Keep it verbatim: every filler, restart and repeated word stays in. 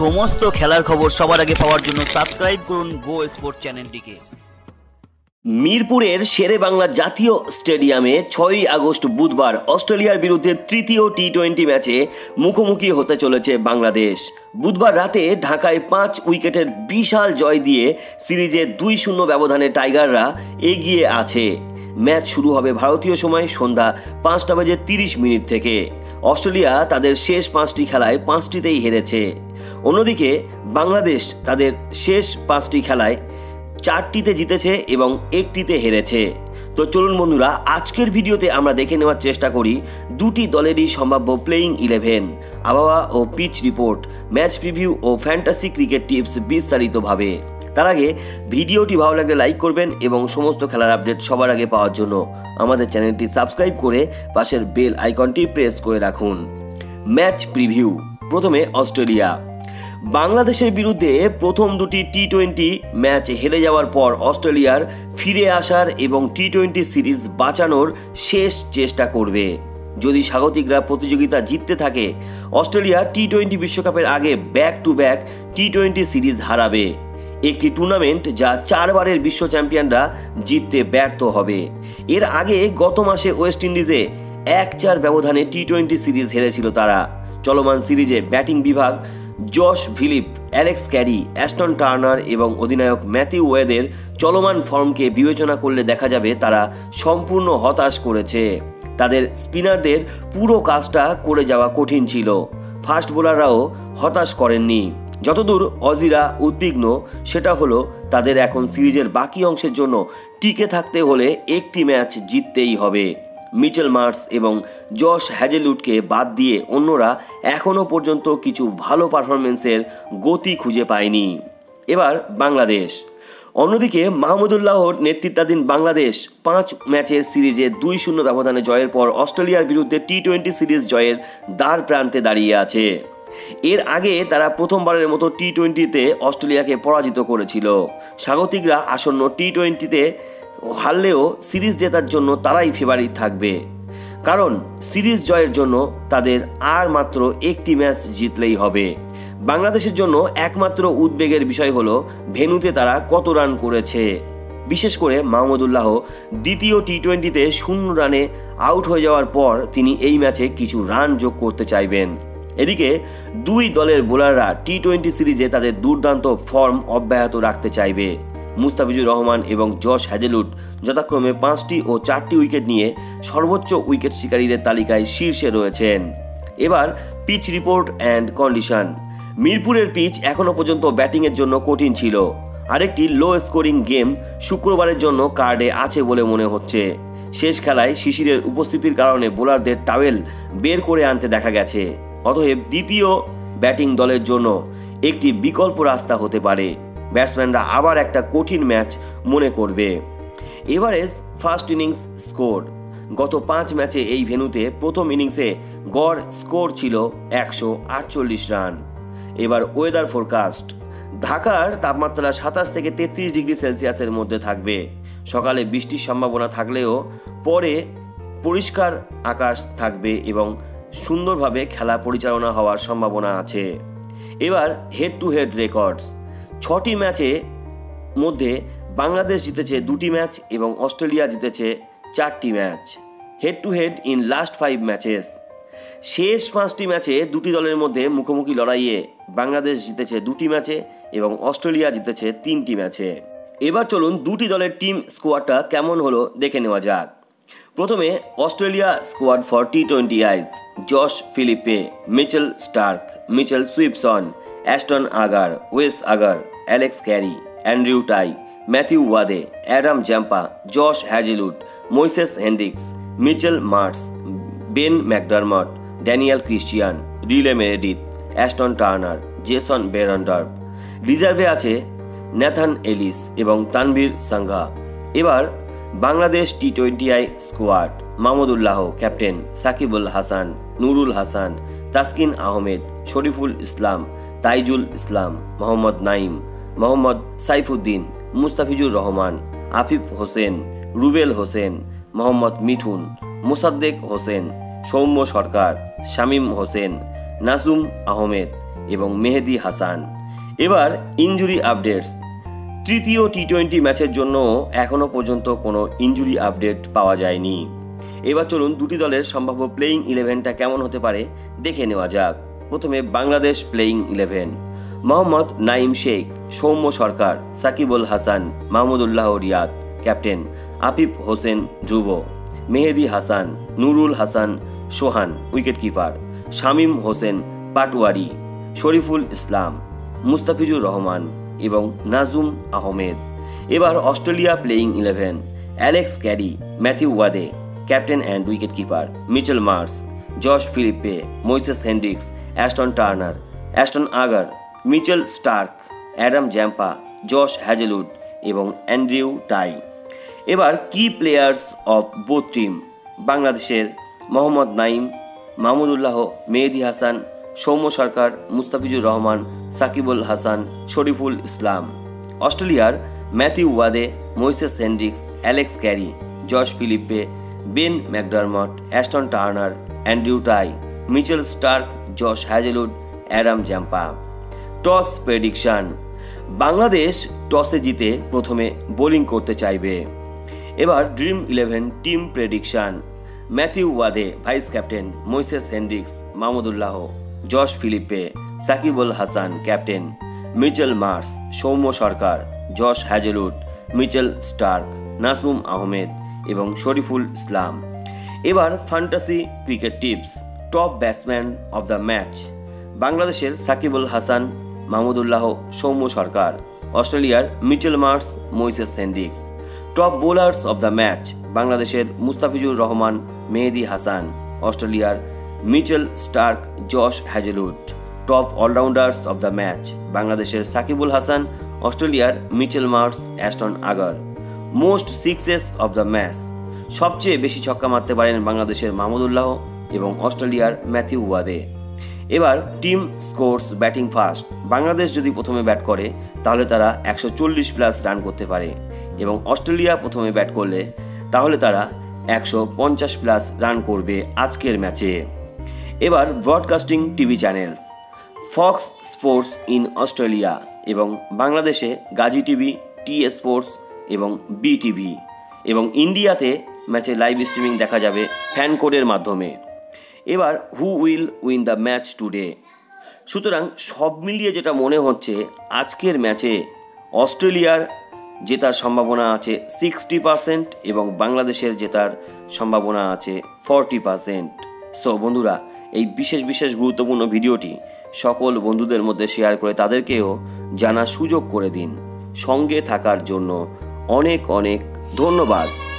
সমস্ত খেলার খবর সবার আগে পাওয়ার জন্য সাবস্ক্রাইব করুন গো স্পোর্ট চ্যানেলটিকে। মিরপুরের শেরে বাংলা জাতীয় স্টেডিয়ামে ছয়ই আগস্ট বুধবার অস্ট্রেলিয়ার বিরুদ্ধে তৃতীয় টি টোয়েন্টি ম্যাচে মুখোমুখি হতে চলেছে বাংলাদেশ। বুধবার রাতে ঢাকায় পাঁচ উইকেটের বিশাল জয় দিয়ে সিরিজে দুই শূন্য ব্যবধানে টাইগাররা এগিয়ে আছে। ম্যাচ শুরু হবে ভারতীয় সময় সন্ধ্যা পাঁচটা বাজে তিরিশ মিনিট থেকে। অস্ট্রেলিয়া তাদের শেষ পাঁচটি খেলায় পাঁচটিতেই হেরেছে। অন্যদিকে বাংলাদেশ তাদের শেষ পাঁচটি খেলায় চারটিতে জিতেছে এবং একটিতে হেরেছে। তো চলুন বন্ধুরা, আজকের ভিডিওতে আমরা দেখে নেওয়ার চেষ্টা করি দুটি দলেরই সম্ভাব্য প্লেয়িং ইলেভেন, আবহাওয়া ও পিচ রিপোর্ট, ম্যাচ প্রিভিউ ও ফ্যান্টাসি ক্রিকেট টিপস বিস্তারিতভাবে। তার আগে ভিডিওটি ভালো লাগলে লাইক করবেন এবং সমস্ত খেলার আপডেট সবার আগে পাওয়ার জন্য আমাদের চ্যানেলটি সাবস্ক্রাইব করে পাশের বেল আইকনটি প্রেস করে রাখুন। Match preview. প্রথমে অস্ট্রেলিয়া। বাংলাদেশের বিরুদ্ধে প্রথম দুটি টি টোয়েন্টি ম্যাচ হেরে যাওয়ার পর অস্ট্রেলিয়ার ফিরে আসার এবং টি টোয়েন্টি সিরিজ বাঁচানোর শেষ চেষ্টা করবে। যদি স্বাগতিকরা প্রতিযোগিতা জিততে থাকে, অস্ট্রেলিয়া টি টোয়েন্টি বিশ্বকাপের আগে back to back T twenty series হারাবে, একটি টুর্নামেন্ট যা চারবারের বিশ্ব চ্যাম্পিয়নরা জিততে ব্যর্থ হবে। এর আগে গত মাসে ওয়েস্ট ইন্ডিজে এক চার ব্যবধানে টি টোয়েন্টি সিরিজ হেরেছিল তারা। চলমান সিরিজে ব্যাটিং বিভাগ Josh Philippe, Alex Carey, Ashton Turner এবং অধিনায়ক ম্যাথিউ ওয়েদের চলমান ফর্মকে বিবেচনা করলে দেখা যাবে তারা সম্পূর্ণ হতাশ করেছে। তাদের স্পিনারদের পুরো কাজটা করে যাওয়া কঠিন ছিল, ফাস্ট বোলাররাও হতাশ করেননি। যতদূর অজিরা উদ্বিগ্ন সেটা হলো তাদের এখন সিরিজের বাকি অংশের জন্য টিকে থাকতে হলে একটি ম্যাচ জিততেই হবে। মিচেল মার্শ এবং জশ হ্যাজেলউডকে বাদ দিয়ে অন্যরা এখনও পর্যন্ত কিছু ভালো পারফরমেন্সের গতি খুঁজে পায়নি। এবার বাংলাদেশ। অন্যদিকে মাহমুদুল্লাহর নেতৃত্বাধীন বাংলাদেশ পাঁচ ম্যাচের সিরিজে দুই শূন্য ব্যবধানে জয়ের পর অস্ট্রেলিয়ার বিরুদ্ধে টি টোয়েন্টি সিরিজ জয়ের দ্বার প্রান্তে দাঁড়িয়ে আছে। এর আগে তারা প্রথমবারের মতো টি টোয়েন্টিতে অস্ট্রেলিয়াকে পরাজিত করেছিল। স্বাগতিকরা আসন্ন টি টোয়েন্টিতে হারলেও সিরিজ জেতার জন্য তারাই ফেভারিট থাকবে, কারণ সিরিজ জয়ের জন্য তাদের আর মাত্র একটি ম্যাচ জিতলেই হবে। বাংলাদেশের জন্য একমাত্র উদ্বেগের বিষয় হলো ভেন্যুতে তারা কত রান করেছে। বিশেষ করে মাহমুদুল্লাহ দ্বিতীয় টি টোয়েন্টিতে শূন্য রানে আউট হয়ে যাওয়ার পর তিনি এই ম্যাচে কিছু রান যোগ করতে চাইবেন। এদিকে দুই দলের বোলাররা টি টোয়েন্টি সিরিজে তাদের দুর্দান্ত ফর্ম অব্যাহত রাখতে চাইবে। মুস্তাফিজুর রহমান এবং জশ হ্যাজেলউড যথাক্রমে পাঁচটি ও চারটি উইকেট নিয়ে সর্বোচ্চ উইকেট শিকারীদের তালিকায় শীর্ষে রয়েছেন। এবার পিচ রিপোর্ট অ্যান্ড কন্ডিশন। মিরপুরের পিচ এখনও পর্যন্ত ব্যাটিংয়ের জন্য কঠিন ছিল। আরেকটি লো স্কোরিং গেম শুক্রবারের জন্য কার্ডে আছে বলে মনে হচ্ছে। শেষ খেলায় শিশিরের উপস্থিতির কারণে বোলারদের টাওয়েল বের করে আনতে দেখা গেছে, অতএব দ্বিতীয় ব্যাটিং দলের জন্য একটি বিকল্প রাস্তা হতে পারে। ব্যাটসম্যানরা আবার একটা কঠিন ম্যাচ মনে করবে। Average first innings score. গত পাঁচ ম্যাচে এই ভেন্যুতে প্রথম ইনিংসে গড় স্কোর ছিল একশো আটচল্লিশ রান। এবার ওয়েদার ফোরকাস্ট। ঢাকার তাপমাত্রা সাতাশ থেকে তেত্রিশ ডিগ্রি সেলসিয়াসের মধ্যে থাকবে। সকালে বৃষ্টির সম্ভাবনা থাকলেও পরে পরিষ্কার আকাশ থাকবে এবং সুন্দরভাবে খেলা পরিচালনা হওয়ার সম্ভাবনা আছে। এবার হেড টু হেড রেকর্ডস। ছটি ম্যাচে মধ্যে বাংলাদেশ জিতেছে দুটি ম্যাচ এবং অস্ট্রেলিয়া জিতেছে চারটি match. Head to head in last five matches. শেষ পাঁচটি ম্যাচে দুটি দলের মধ্যে মুখোমুখি লড়াইয়ে বাংলাদেশ জিতেছে দুটি ম্যাচে এবং অস্ট্রেলিয়া জিতেছে তিনটি ম্যাচে। এবার চলুন দুটি দলের টিম স্কোয়াডটা কেমন হলো দেখে নেওয়া যাক। প্রথমে Australia squad for T twenty Is. Josh Philippe, Mitchell Starc, Mitchell Swepson, Ashton Agar, Wes Agar, Alex Carey, Andrew Tye, Matthew Wade, Adam Zampa, Josh Hazlewood, Moises Henriques, Mitchell Marsh, Ben McDermott, Daniel Christian, Riley Meredith, Ashton Turner, Jason Behrendorff. রিজার্ভে আছে Nathan Ellis এবং তানভীর সাঙ্গা। এবার Bangladesh T twenty I squad. Mahmudullah captain, Shakib Al Hasan, Nurul Hasan, Taskin Ahmed, Shoriful Islam, Taijul Islam, Mohammad Naim, Mohammad Saifuddin, Mustafizur Rahman, Afif Hossain, Rubel Hossain, Mohammad Mithun, Mosaddek Hossain, Soumya Sarkar, Shamim Hossain, Nasum Ahmed এবং মেহেদি হাসান। এবার injury updates. তৃতীয় T twenty ম্যাচের জন্য এখনও পর্যন্ত কোনো ইনজুরি আপডেট পাওয়া যায়নি। এবার চলুন দুটি দলের সম্ভাব্য প্লেয়িং ইলেভেনটা কেমন হতে পারে দেখে নেওয়া যাক। প্রথমে Bangladesh playing eleven: Mohammad Naim Sheikh, Soumya Sarkar, Shakib Al Hasan, Mahmudullah Riyad, captain Afif Hossain ধ্রুব, মেহেদি হাসান, নুরুল হাসান সোহান উইকেটকিপার, শামীম হোসেন পাটওয়ারি, শরীফুল ইসলাম, মুস্তাফিজুর রহমান এবং নাজরুম আহমেদ। এবার Australia playing eleven: Alex Carey, Matthew Wade, captain and wicketkeeper, Mitchell Marsh, Josh Philippe, Moises Henriques, Ashton Turner, Ashton Agar, Mitchell Starc, Adam Zampa, Josh Hazlewood এবং অ্যান্ড্রিউ টাই। এবার কি players of both team: বাংলাদেশের মোহাম্মদ নাইম, মাহমুদুল্লাহ, মেহেদি হাসান, সৌম্য সরকার, মুস্তাফিজুর রহমান, সাকিব আল হাসান, শরীফুল ইসলাম। অস্ট্রেলিয়ার Matthew Wade, Moises Henriques, Alex Carey, Josh Philippe, Ben McDermott, Ashton Turner, Andrew Tye, Mitchell Starc, Josh Hazlewood, Adam Zampa. Toss prediction: Bangladesh টসে জিতে প্রথমে bowling করতে চাইবে। এবার Dream Eleven team prediction: Matthew Wade vice captain, Moises Henriques, Mahmudullah, Josh Philippe, Shakib Al Hasan captain, Mitchell Marsh, Soumya Sarkar, Josh Hazlewood, Mitchell Starc, Nasum Ahmed এবং শরীফুল ইসলাম। এবার fantasy cricket tips: top batsman of the match: বাংলাদেশের সাকিব আল হাসান, মাহমুদুল্লাহ, সৌম্য সরকার। অস্ট্রেলিয়ার Mitchell Marsh, Moises Henriques. Top bowlers of the match: বাংলাদেশের মুস্তাফিজুর রহমান, মেহেদি হাসান। অস্ট্রেলিয়ার Mitchell Starc, Josh Hazlewood. Top allrounders of the match: বাংলাদেশের সাকিবুল হাসান, অস্ট্রেলিয়ার Mitchell Marsh, Ashton Agar. Most sixes of the match: সবচেয়ে বেশি ছক্কা মারতে পারেন বাংলাদেশের মাহমুদুল্লাহ এবং অস্ট্রেলিয়ার ম্যাথিউ ওয়াদে। এবার team scores batting first: Bangladesh যদি প্রথমে ব্যাট করে তাহলে তারা একশো চল্লিশ প্লাস রান করতে পারে এবং অস্ট্রেলিয়া প্রথমে ব্যাট করলে তাহলে তারা একশো পঞ্চাশ প্লাস রান করবে আজকের ম্যাচে। এবার broadcasting TV channels: Fox sports in Australia এবং বাংলাদেশে গাজি টিভি, টি স্পোর্টস এবং বি টিভি, এবং ইন্ডিয়াতে ম্যাচে লাইভ স্ট্রিমিং দেখা যাবে ফ্যান কোডের মাধ্যমে। এবার who will win the match today? সুতরাং সব মিলিয়ে যেটা মনে হচ্ছে, আজকের ম্যাচে অস্ট্রেলিয়ার জেতার সম্ভাবনা আছে সিক্সটি পারসেন্ট এবং বাংলাদেশের জেতার সম্ভাবনা আছে ফর্টি পারসেন্ট। সো বন্ধুরা, এই বিশেষ বিশেষ গুরুত্বপূর্ণ ভিডিওটি সকল বন্ধুদের মধ্যে শেয়ার করে তাদেরকেও জানার সুযোগ করে দিন। সঙ্গে থাকার জন্য অনেক অনেক ধন্যবাদ।